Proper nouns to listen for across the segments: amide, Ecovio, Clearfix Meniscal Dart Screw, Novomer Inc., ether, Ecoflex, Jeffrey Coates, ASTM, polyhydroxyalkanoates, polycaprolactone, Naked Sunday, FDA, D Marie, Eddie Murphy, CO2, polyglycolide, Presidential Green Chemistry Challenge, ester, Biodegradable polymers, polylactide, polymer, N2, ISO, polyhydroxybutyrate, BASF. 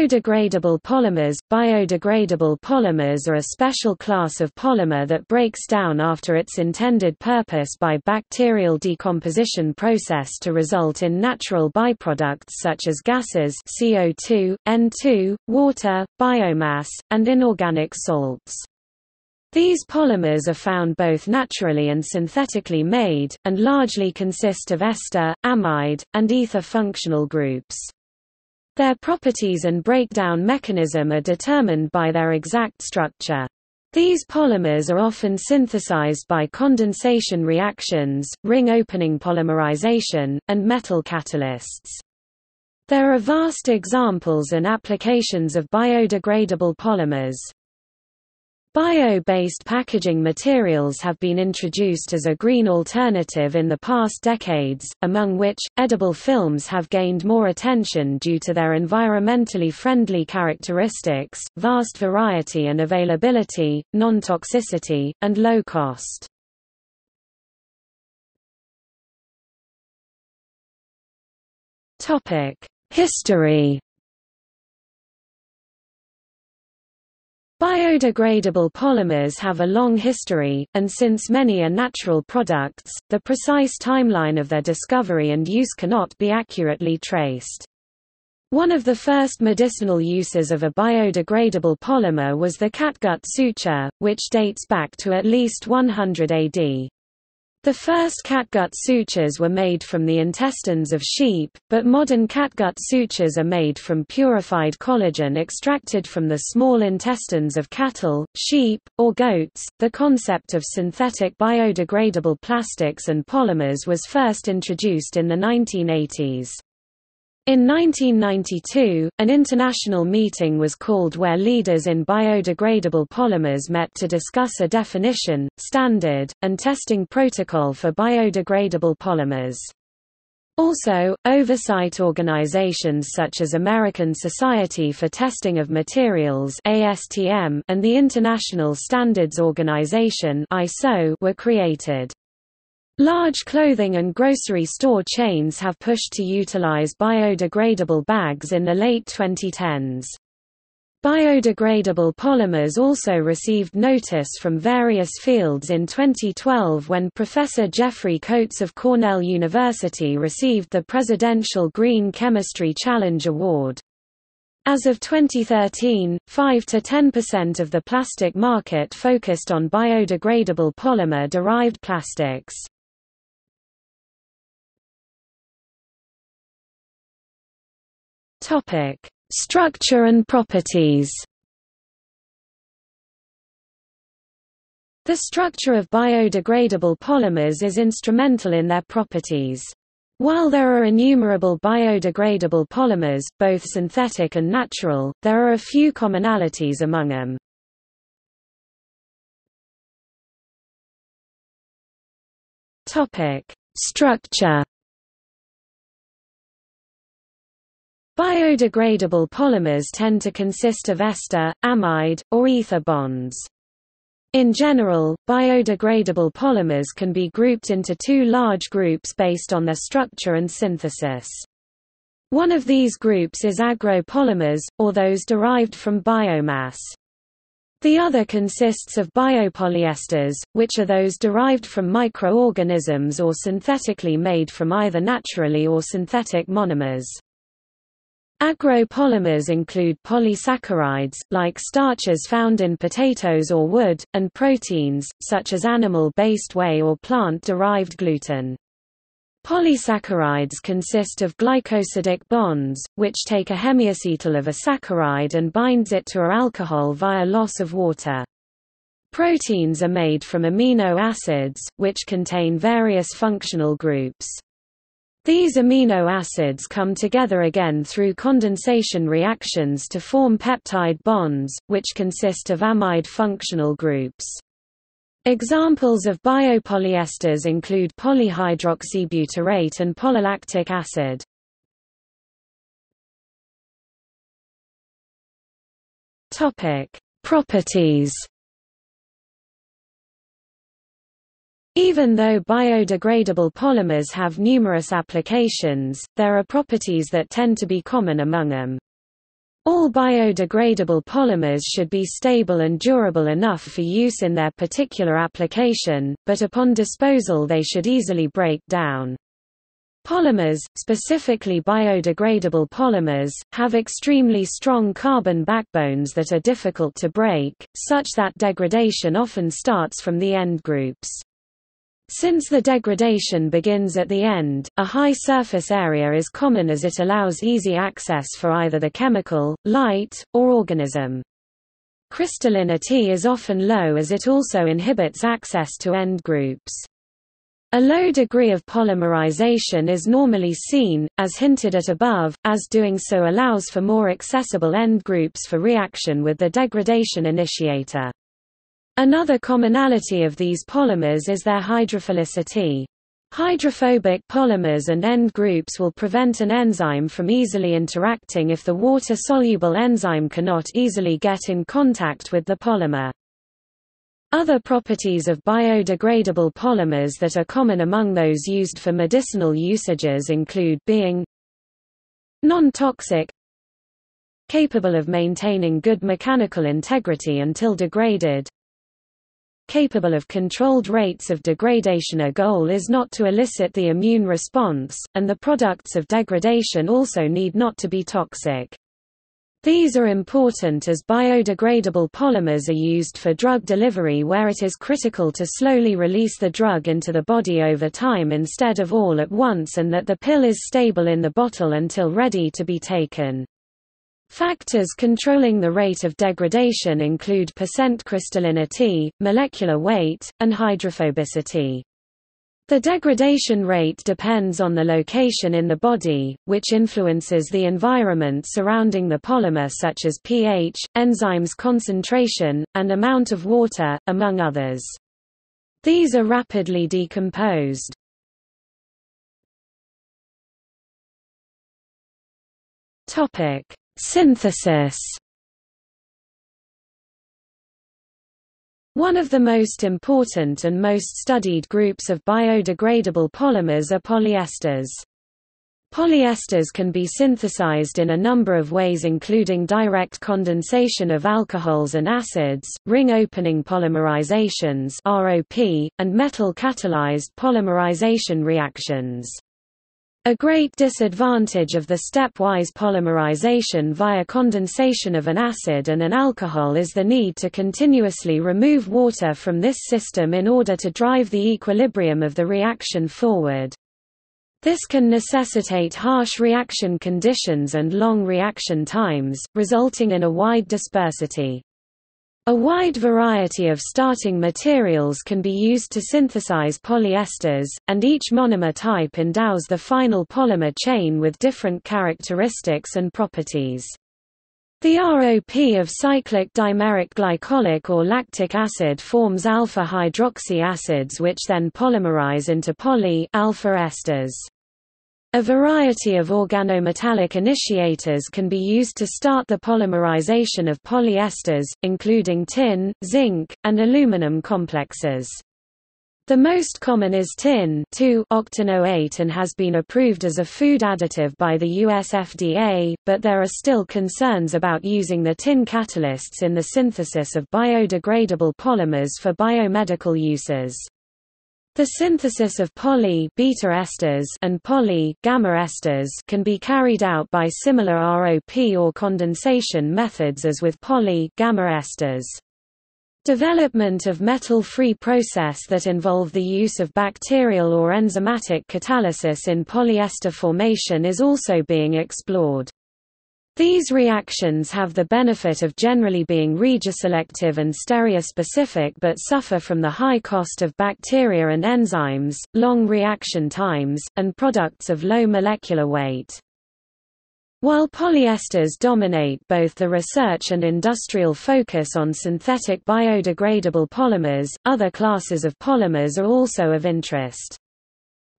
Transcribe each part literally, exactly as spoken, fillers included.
Biodegradable polymers. Biodegradable polymers are a special class of polymer that breaks down after its intended purpose by bacterial decomposition process to result in natural byproducts such as gases C O two, N two, water, biomass, and inorganic salts. These polymers are found both naturally and synthetically made, and largely consist of ester, amide, and ether functional groups. Their properties and breakdown mechanism are determined by their exact structure. These polymers are often synthesized by condensation reactions, ring-opening polymerization, and metal catalysts. There are vast examples and applications of biodegradable polymers. Bio-based packaging materials have been introduced as a green alternative in the past decades, among which, edible films have gained more attention due to their environmentally friendly characteristics, vast variety and availability, non-toxicity, and low cost. History. Biodegradable polymers have a long history, and since many are natural products, the precise timeline of their discovery and use cannot be accurately traced. One of the first medicinal uses of a biodegradable polymer was the catgut suture, which dates back to at least one hundred A D. The first catgut sutures were made from the intestines of sheep, but modern catgut sutures are made from purified collagen extracted from the small intestines of cattle, sheep, or goats. The concept of synthetic biodegradable plastics and polymers was first introduced in the nineteen eighties. In nineteen ninety-two, an international meeting was called where leaders in biodegradable polymers met to discuss a definition, standard, and testing protocol for biodegradable polymers. Also, oversight organizations such as American Society for Testing of Materials (A S T M) and the International Standards Organization (I S O) were created. Large clothing and grocery store chains have pushed to utilize biodegradable bags in the late twenty tens. Biodegradable polymers also received notice from various fields in twenty twelve when Professor Jeffrey Coates of Cornell University received the Presidential Green Chemistry Challenge Award. As of twenty thirteen, five to ten percent of the plastic market focused on biodegradable polymer-derived plastics. Structure and properties. The structure of biodegradable polymers is instrumental in their properties. While there are innumerable biodegradable polymers, both synthetic and natural, there are a few commonalities among them. Structure. Biodegradable polymers tend to consist of ester, amide, or ether bonds. In general, biodegradable polymers can be grouped into two large groups based on their structure and synthesis. One of these groups is agropolymers, or those derived from biomass. The other consists of biopolyesters, which are those derived from microorganisms or synthetically made from either naturally or synthetic monomers. Agropolymers include polysaccharides, like starches found in potatoes or wood, and proteins, such as animal-based whey or plant-derived gluten. Polysaccharides consist of glycosidic bonds, which take a hemiacetal of a saccharide and binds it to an alcohol via loss of water. Proteins are made from amino acids, which contain various functional groups. These amino acids come together again through condensation reactions to form peptide bonds, which consist of amide functional groups. Examples of biopolyesters include polyhydroxybutyrate and polylactic acid. Properties. Even though biodegradable polymers have numerous applications, there are properties that tend to be common among them. All biodegradable polymers should be stable and durable enough for use in their particular application, but upon disposal they should easily break down. Polymers, specifically biodegradable polymers, have extremely strong carbon backbones that are difficult to break, such that degradation often starts from the end groups. Since the degradation begins at the end, a high surface area is common as it allows easy access for either the chemical, light, or organism. Crystallinity is often low as it also inhibits access to end groups. A low degree of polymerization is normally seen, as hinted at above, as doing so allows for more accessible end groups for reaction with the degradation initiator. Another commonality of these polymers is their hydrophilicity. Hydrophobic polymers and end groups will prevent an enzyme from easily interacting if the water-soluble enzyme cannot easily get in contact with the polymer. Other properties of biodegradable polymers that are common among those used for medicinal usages include being non-toxic, capable of maintaining good mechanical integrity until degraded, capable of controlled rates of degradation. A goal is not to elicit the immune response, and the products of degradation also need not to be toxic. These are important as biodegradable polymers are used for drug delivery where it is critical to slowly release the drug into the body over time instead of all at once, and that the pill is stable in the bottle until ready to be taken. Factors controlling the rate of degradation include percent crystallinity, molecular weight, and hydrophobicity. The degradation rate depends on the location in the body, which influences the environment surrounding the polymer such as pH, enzymes concentration, and amount of water, among others. These are rapidly decomposed. Synthesis. One of the most important and most studied groups of biodegradable polymers are polyesters. Polyesters can be synthesized in a number of ways, including direct condensation of alcohols and acids, ring-opening polymerizations (R O P), and metal-catalyzed polymerization reactions. A great disadvantage of the stepwise polymerization via condensation of an acid and an alcohol is the need to continuously remove water from this system in order to drive the equilibrium of the reaction forward. This can necessitate harsh reaction conditions and long reaction times, resulting in a wide dispersity. A wide variety of starting materials can be used to synthesize polyesters, and each monomer type endows the final polymer chain with different characteristics and properties. The R O P of cyclic dimeric glycolic or lactic acid forms alpha-hydroxy acids, which then polymerize into poly-alpha esters. A variety of organometallic initiators can be used to start the polymerization of polyesters, including tin, zinc, and aluminum complexes. The most common is tin two octanoate and has been approved as a food additive by the U S F D A, but there are still concerns about using the tin catalysts in the synthesis of biodegradable polymers for biomedical uses. The synthesis of poly beta esters and poly gamma esters can be carried out by similar R O P or condensation methods as with poly gamma esters. Development of metal-free processes that involve the use of bacterial or enzymatic catalysis in polyester formation is also being explored. These reactions have the benefit of generally being regioselective and stereospecific, but suffer from the high cost of bacteria and enzymes, long reaction times, and products of low molecular weight. While polyesters dominate both the research and industrial focus on synthetic biodegradable polymers, other classes of polymers are also of interest.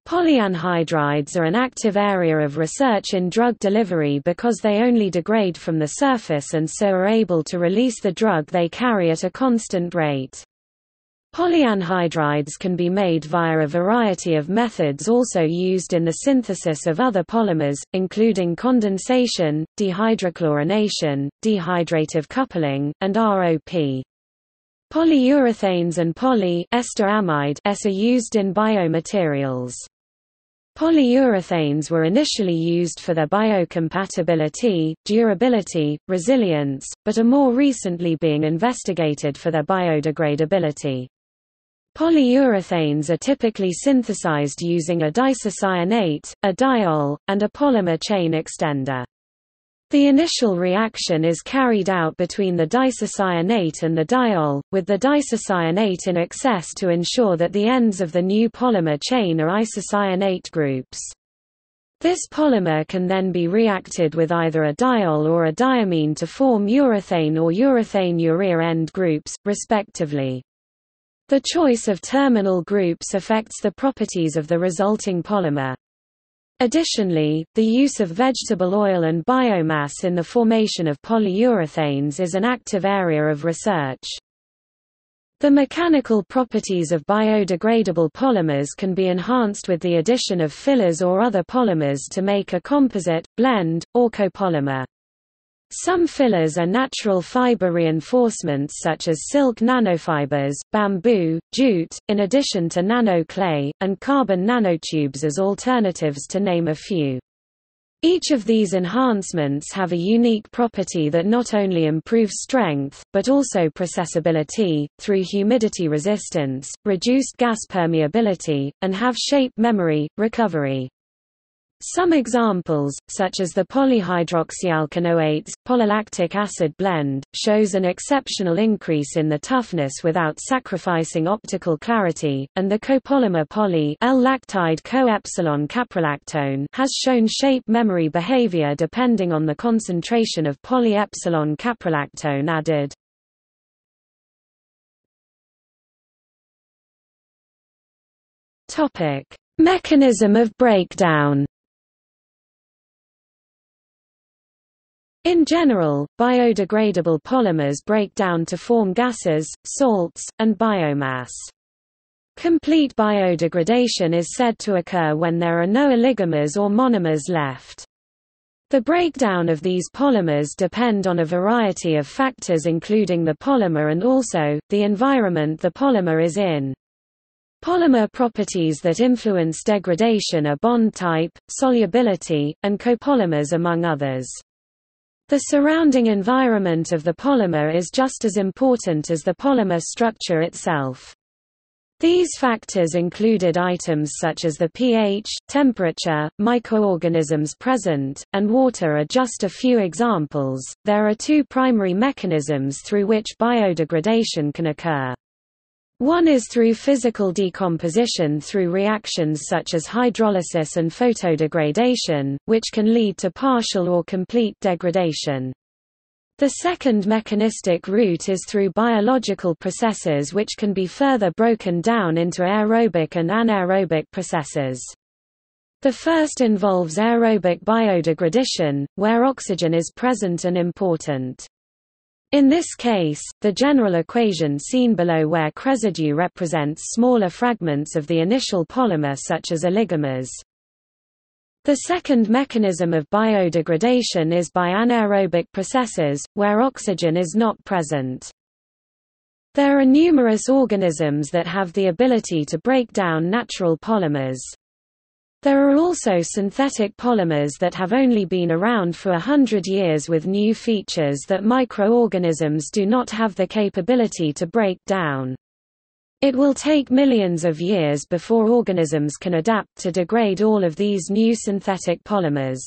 Polyanhydrides are an active area of research in drug delivery because they only degrade from the surface and so are able to release the drug they carry at a constant rate. Polyanhydrides can be made via a variety of methods also used in the synthesis of other polymers, including condensation, dehydrochlorination, dehydrative coupling, and R O P. Polyurethanes and poly-ester amide are used in biomaterials. Polyurethanes were initially used for their biocompatibility, durability, resilience, but are more recently being investigated for their biodegradability. Polyurethanes are typically synthesized using a disocyanate, a diol, and a polymer chain extender. The initial reaction is carried out between the disocyanate and the diol, with the disocyanate in excess to ensure that the ends of the new polymer chain are isocyanate groups. This polymer can then be reacted with either a diol or a diamine to form urethane or urethane-urea end groups, respectively. The choice of terminal groups affects the properties of the resulting polymer. Additionally, the use of vegetable oil and biomass in the formation of polyurethanes is an active area of research. The mechanical properties of biodegradable polymers can be enhanced with the addition of fillers or other polymers to make a composite, blend, or copolymer. Some fillers are natural fiber reinforcements such as silk nanofibers, bamboo, jute, in addition to nano-clay, and carbon nanotubes as alternatives, to name a few. Each of these enhancements have a unique property that not only improves strength, but also processability, through humidity resistance, reduced gas permeability, and have shape memory, recovery. Some examples, such as the polyhydroxyalkanoates, polylactic acid blend, shows an exceptional increase in the toughness without sacrificing optical clarity, and the copolymer poly L-lactide coepsilon caprolactone has shown shape memory behavior depending on the concentration of polyepsilon caprolactone added. Mechanism of breakdown. In general, biodegradable polymers break down to form gases, salts, and biomass. Complete biodegradation is said to occur when there are no oligomers or monomers left. The breakdown of these polymers depend on a variety of factors including the polymer and also, the environment the polymer is in. Polymer properties that influence degradation are bond type, solubility, and copolymers among others. The surrounding environment of the polymer is just as important as the polymer structure itself. These factors included items such as the pH, temperature, microorganisms present, and water are just a few examples. There are two primary mechanisms through which biodegradation can occur. One is through physical decomposition through reactions such as hydrolysis and photodegradation, which can lead to partial or complete degradation. The second mechanistic route is through biological processes which can be further broken down into aerobic and anaerobic processes. The first involves aerobic biodegradation, where oxygen is present and important. In this case, the general equation seen below where residue represents smaller fragments of the initial polymer such as oligomers. The second mechanism of biodegradation is by anaerobic processes, where oxygen is not present. There are numerous organisms that have the ability to break down natural polymers. There are also synthetic polymers that have only been around for a hundred years with new features that microorganisms do not have the capability to break down. It will take millions of years before organisms can adapt to degrade all of these new synthetic polymers.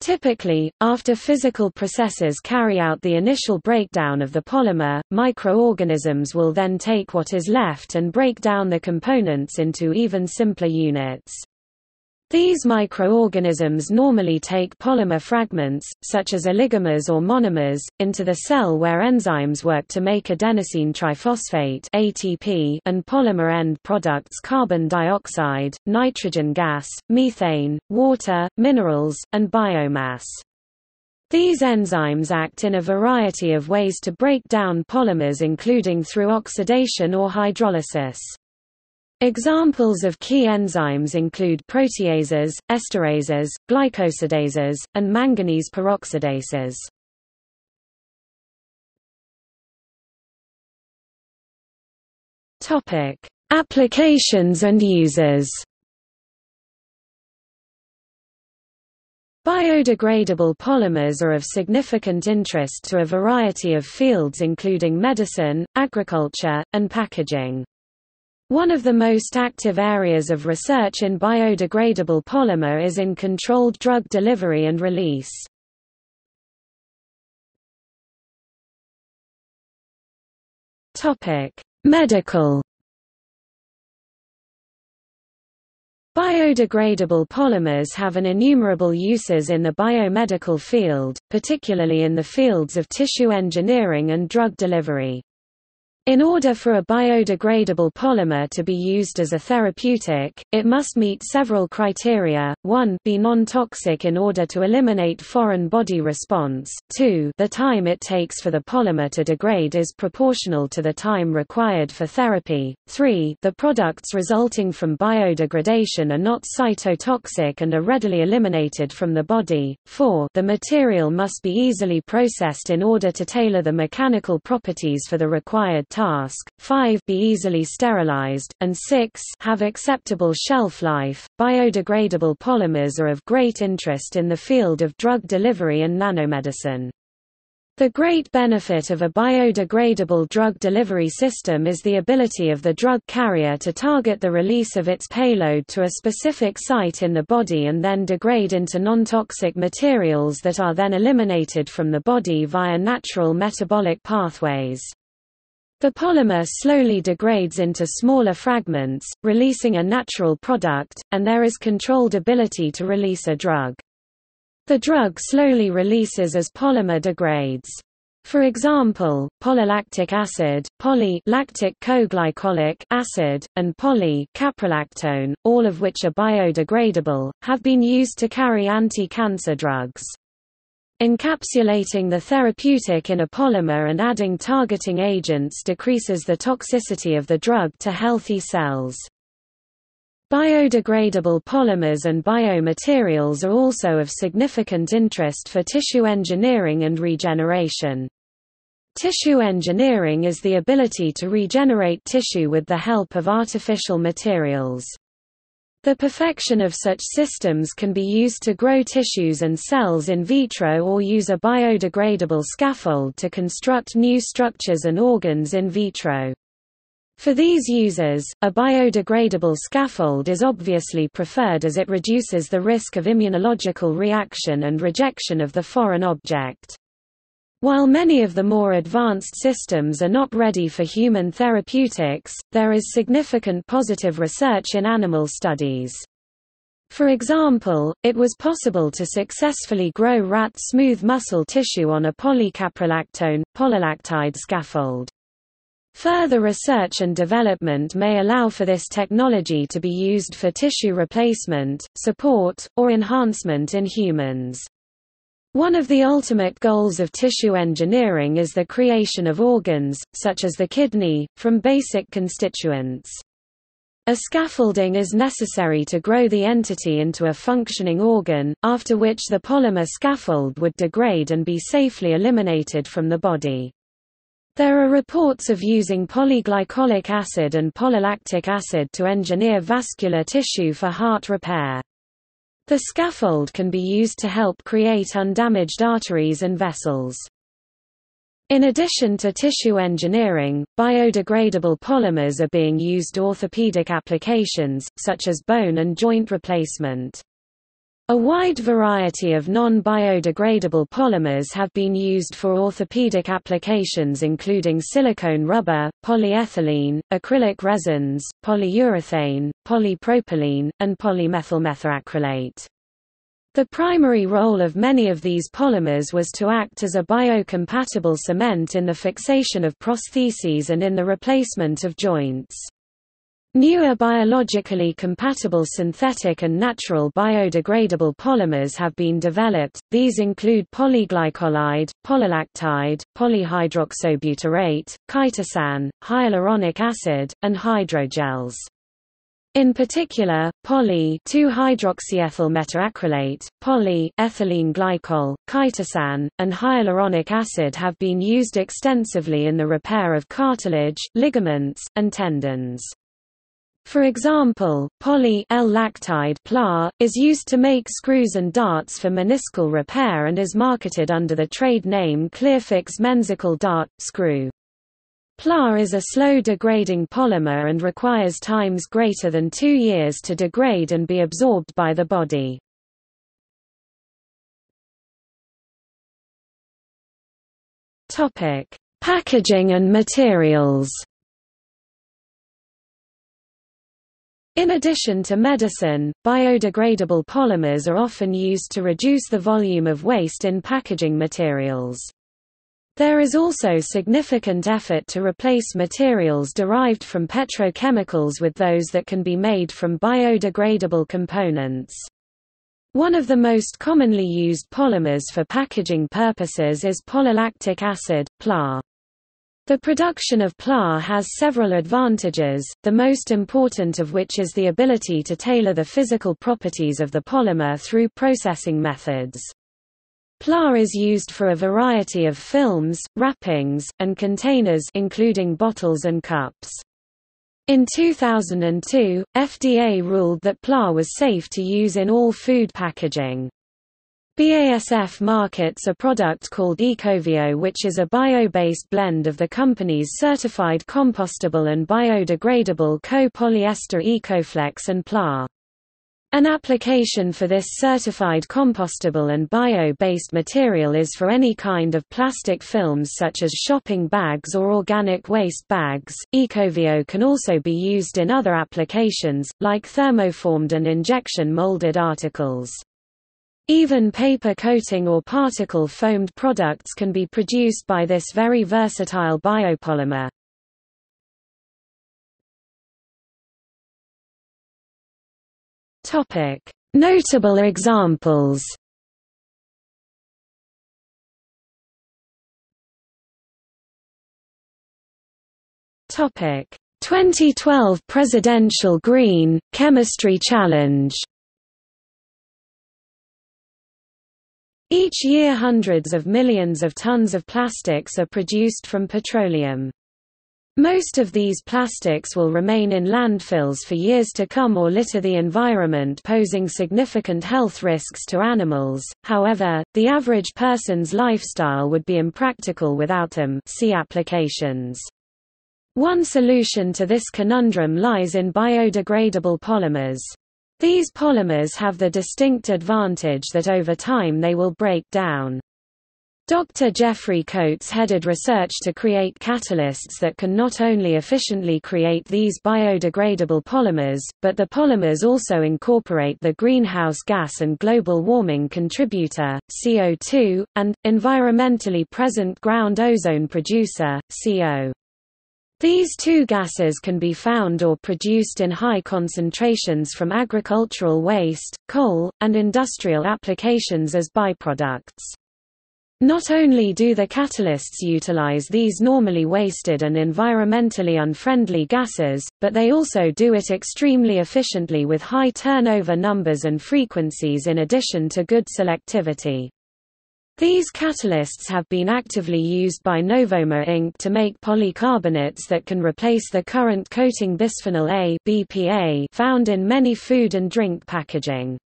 Typically, after physical processes carry out the initial breakdown of the polymer, microorganisms will then take what is left and break down the components into even simpler units. These microorganisms normally take polymer fragments, such as oligomers or monomers, into the cell where enzymes work to make adenosine triphosphate (A T P) and polymer end products carbon dioxide, nitrogen gas, methane, water, minerals, and biomass. These enzymes act in a variety of ways to break down polymers, including through oxidation or hydrolysis. Examples of key enzymes include proteases, esterases, glycosidases, and manganese peroxidases. Topic: Applications and uses. Biodegradable polymers are of significant interest to a variety of fields including medicine, agriculture, and packaging. One of the most active areas of research in biodegradable polymer is in controlled drug delivery and release. Medical. Biodegradable polymers have an innumerable uses in the biomedical field, particularly in the fields of tissue engineering and drug delivery. In order for a biodegradable polymer to be used as a therapeutic, it must meet several criteria: one, be non-toxic in order to eliminate foreign body response, two, the time it takes for the polymer to degrade is proportional to the time required for therapy, three, the products resulting from biodegradation are not cytotoxic and are readily eliminated from the body, four, the material must be easily processed in order to tailor the mechanical properties for the required task. Task, five, be easily sterilized, and six, have acceptable shelf life. Biodegradable polymers are of great interest in the field of drug delivery and nanomedicine. The great benefit of a biodegradable drug delivery system is the ability of the drug carrier to target the release of its payload to a specific site in the body and then degrade into non-toxic materials that are then eliminated from the body via natural metabolic pathways. The polymer slowly degrades into smaller fragments, releasing a natural product, and there is controlled ability to release a drug. The drug slowly releases as polymer degrades. For example, polylactic acid, poly-lactic co-glycolic acid, and poly-caprolactone, all of which are biodegradable, have been used to carry anti-cancer drugs. Encapsulating the therapeutic in a polymer and adding targeting agents decreases the toxicity of the drug to healthy cells. Biodegradable polymers and biomaterials are also of significant interest for tissue engineering and regeneration. Tissue engineering is the ability to regenerate tissue with the help of artificial materials. The perfection of such systems can be used to grow tissues and cells in vitro or use a biodegradable scaffold to construct new structures and organs in vitro. For these uses, a biodegradable scaffold is obviously preferred as it reduces the risk of immunological reaction and rejection of the foreign object. While many of the more advanced systems are not ready for human therapeutics, there is significant positive research in animal studies. For example, it was possible to successfully grow rat smooth muscle tissue on a polycaprolactone, polylactide scaffold. Further research and development may allow for this technology to be used for tissue replacement, support, or enhancement in humans. One of the ultimate goals of tissue engineering is the creation of organs, such as the kidney, from basic constituents. A scaffolding is necessary to grow the entity into a functioning organ, after which the polymer scaffold would degrade and be safely eliminated from the body. There are reports of using polyglycolic acid and polylactic acid to engineer vascular tissue for heart repair. The scaffold can be used to help create undamaged arteries and vessels. In addition to tissue engineering, biodegradable polymers are being used in orthopedic applications, such as bone and joint replacement. A wide variety of non-biodegradable polymers have been used for orthopedic applications including silicone rubber, polyethylene, acrylic resins, polyurethane, polypropylene, and polymethylmethacrylate. The primary role of many of these polymers was to act as a biocompatible cement in the fixation of prostheses and in the replacement of joints. Newer biologically compatible synthetic and natural biodegradable polymers have been developed. These include polyglycolide, polylactide, polyhydroxobutyrate, chitosan, hyaluronic acid, and hydrogels. In particular, poly two hydroxyethyl metaacrylate, polyethylene glycol, chitosan, and hyaluronic acid have been used extensively in the repair of cartilage, ligaments, and tendons. For example, poly L lactide P L A is used to make screws and darts for meniscal repair and is marketed under the trade name Clearfix Meniscal Dart Screw. P L A is a slow-degrading polymer and requires times greater than two years to degrade and be absorbed by the body. Packaging and materials. In addition to medicine, biodegradable polymers are often used to reduce the volume of waste in packaging materials. There is also significant effort to replace materials derived from petrochemicals with those that can be made from biodegradable components. One of the most commonly used polymers for packaging purposes is polylactic acid, P L A. The production of P L A has several advantages, the most important of which is the ability to tailor the physical properties of the polymer through processing methods. P L A is used for a variety of films, wrappings, and containers including bottles and cups. In two thousand two, F D A ruled that P L A was safe to use in all food packaging. B A S F markets a product called Ecovio, which is a bio-based blend of the company's certified compostable and biodegradable copolyester Ecoflex and P L A. An application for this certified compostable and bio-based material is for any kind of plastic films such as shopping bags or organic waste bags. Ecovio can also be used in other applications, like thermoformed and injection-molded articles. Even paper coating or particle-foamed products can be produced by this very versatile biopolymer. Notable examples. twenty twelve Presidential Green Chemistry Challenge. Each year hundreds of millions of tons of plastics are produced from petroleum. Most of these plastics will remain in landfills for years to come or litter the environment, posing significant health risks to animals. However, the average person's lifestyle would be impractical without them. See applications. One solution to this conundrum lies in biodegradable polymers. These polymers have the distinct advantage that over time they will break down. Doctor Jeffrey Coates headed research to create catalysts that can not only efficiently create these biodegradable polymers, but the polymers also incorporate the greenhouse gas and global warming contributor, C O two, and, environmentally present ground ozone producer, C O. These two gases can be found or produced in high concentrations from agricultural waste, coal, and industrial applications as byproducts. Not only do the catalysts utilize these normally wasted and environmentally unfriendly gases, but they also do it extremely efficiently with high turnover numbers and frequencies in addition to good selectivity. These catalysts have been actively used by Novomer Incorporated to make polycarbonates that can replace the current coating bisphenol A (B P A) found in many food and drink packaging.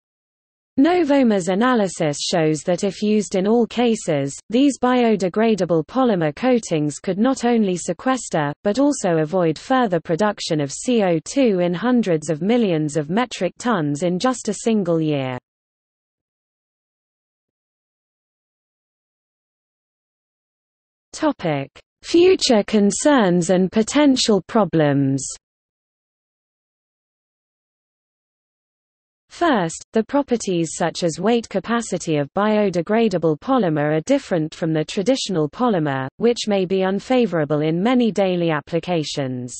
Novomer's analysis shows that if used in all cases, these biodegradable polymer coatings could not only sequester, but also avoid further production of C O two in hundreds of millions of metric tons in just a single year. Future concerns and potential problems. First, the properties such as weight capacity of biodegradable polymer are different from the traditional polymer, which may be unfavorable in many daily applications.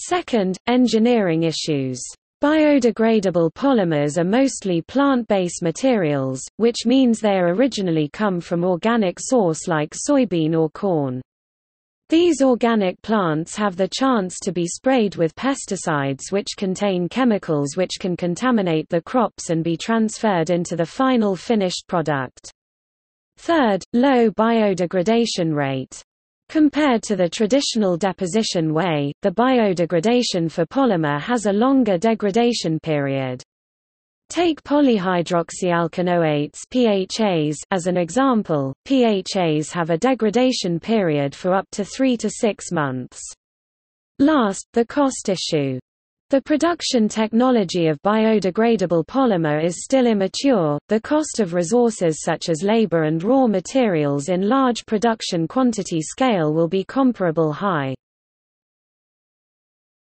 Second, engineering issues. Biodegradable polymers are mostly plant-based materials, which means they originally come from organic source like soybean or corn. These organic plants have the chance to be sprayed with pesticides which contain chemicals which can contaminate the crops and be transferred into the final finished product. Third, low biodegradation rate. Compared to the traditional deposition way, the biodegradation for polymer has a longer degradation period. Take polyhydroxyalkanoates (P H A s) as an example. P H A s have a degradation period for up to three to six months. Last, the cost issue. The production technology of biodegradable polymer is still immature. The cost of resources such as labor and raw materials in large production quantity scale will be comparable high.